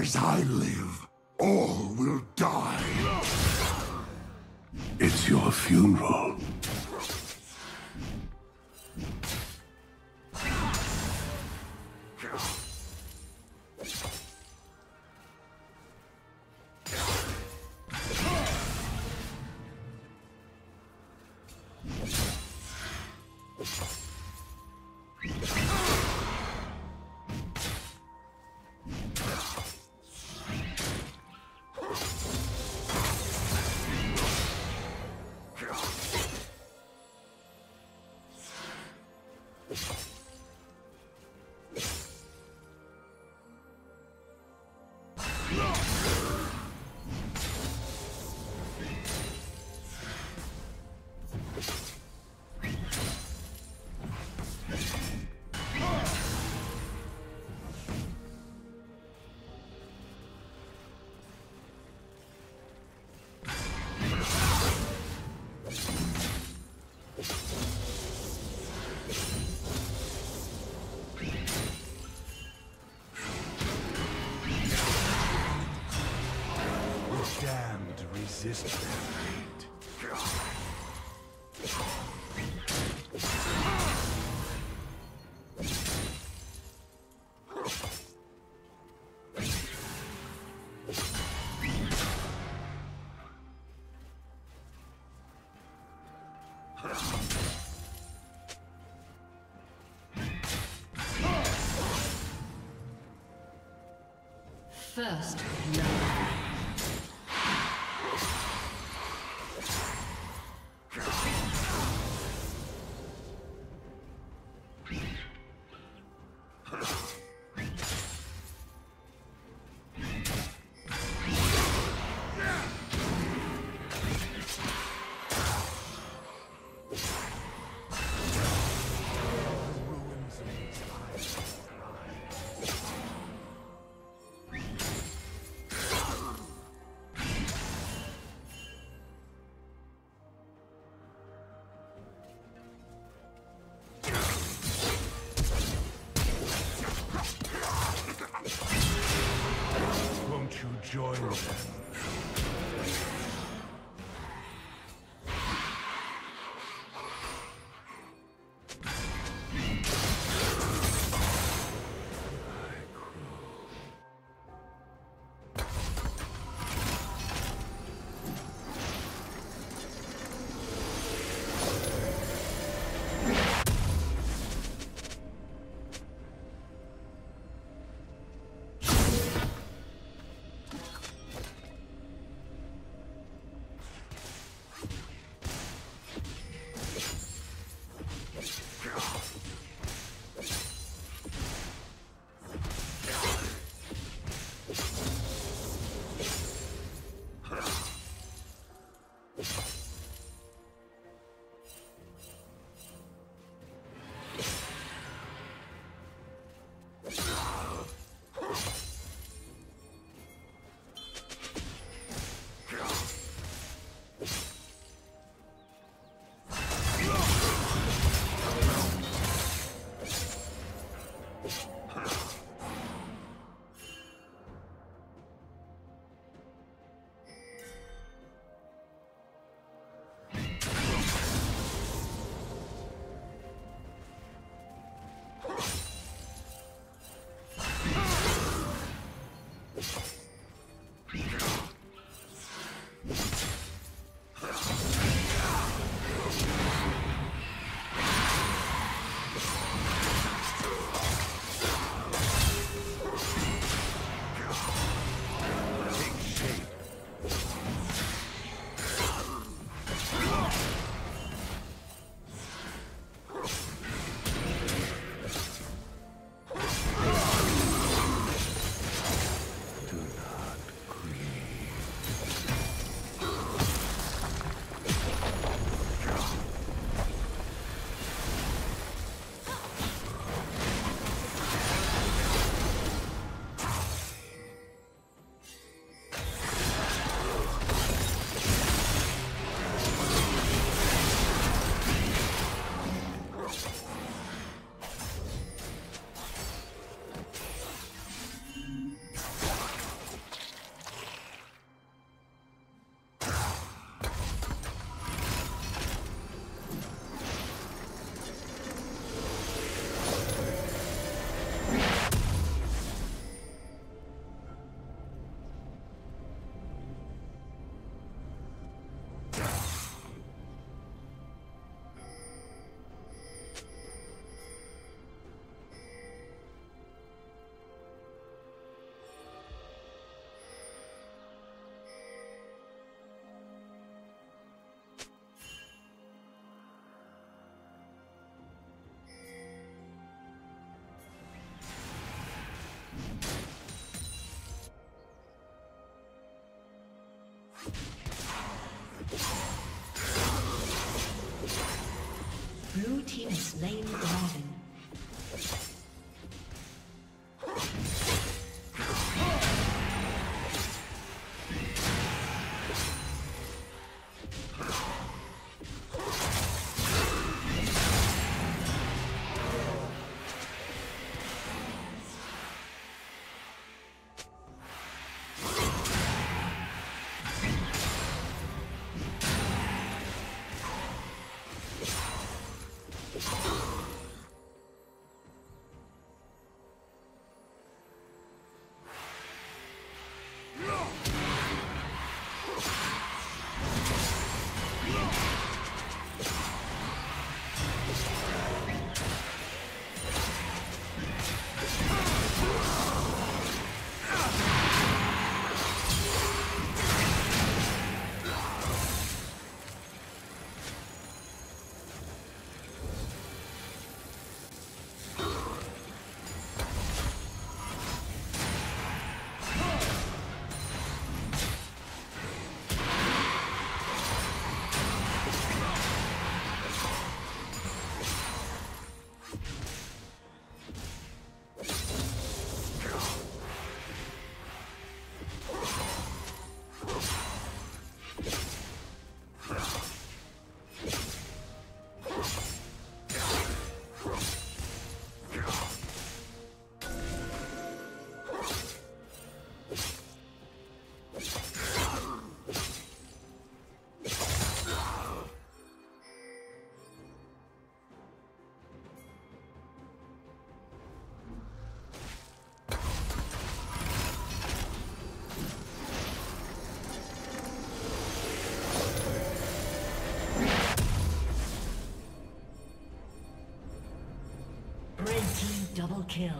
As I live, all will die. It's your funeral. Resist their fate. First, no. Join them. Green. Blue team has slain the dragon. Double kill.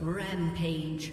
Rampage.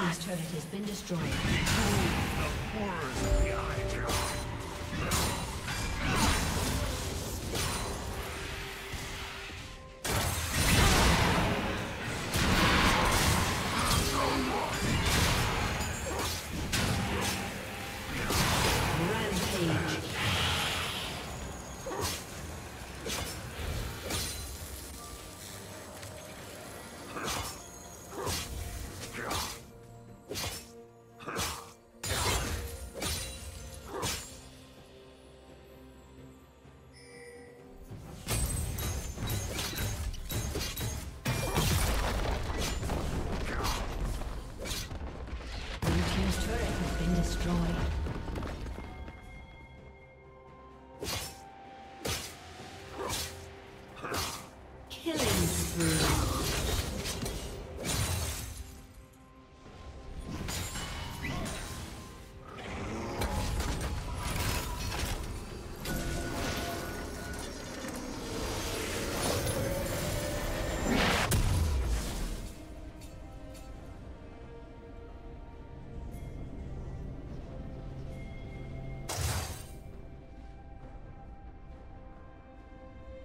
This turret has been destroyed. The horrors of the eye.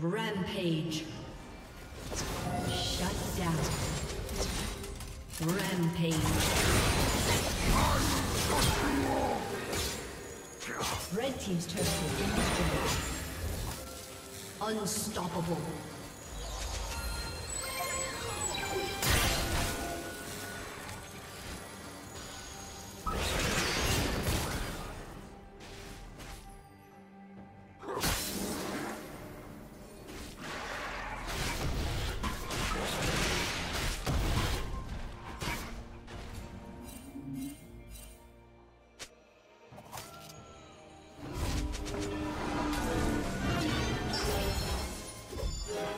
Rampage. Shut down. Rampage. Red team's turret has been destroyed. Unstoppable. Yeah.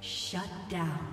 Shut down.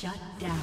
Shut down.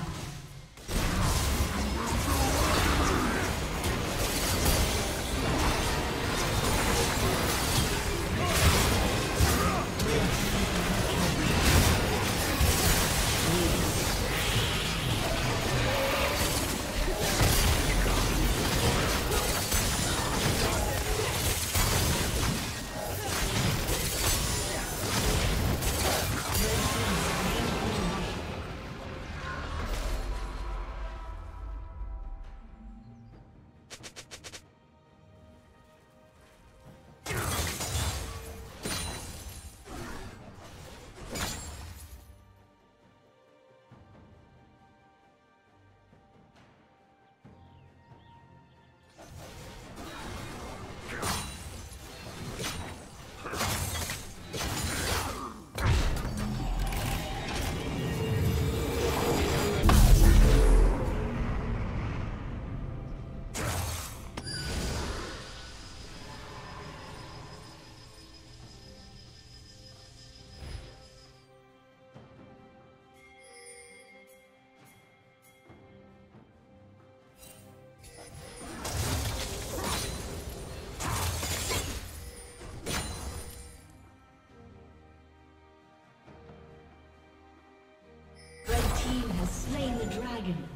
dragon.